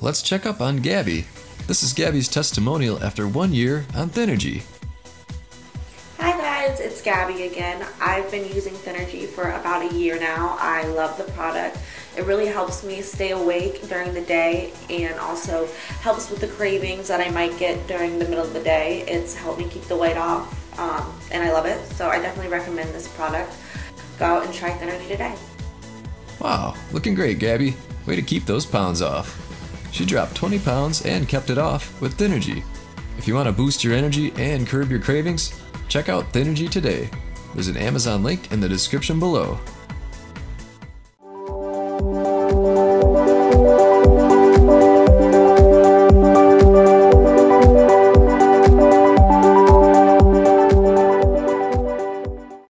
now, let's check up on Gabby. This is Gabby's testimonial after 1 year on Thinergy. Hi guys, it's Gabby again. I've been using Thinergy for about a year now. I love the product. It really helps me stay awake during the day and also helps with the cravings that I might get during the middle of the day. It's helped me keep the weight off and I love it. So I definitely recommend this product. Go out and try Thinergy today. Wow, looking great, Gabby. Way to keep those pounds off. She dropped 20 pounds and kept it off with Thinergy. If you want to boost your energy and curb your cravings, check out Thinergy today. There's an Amazon link in the description below.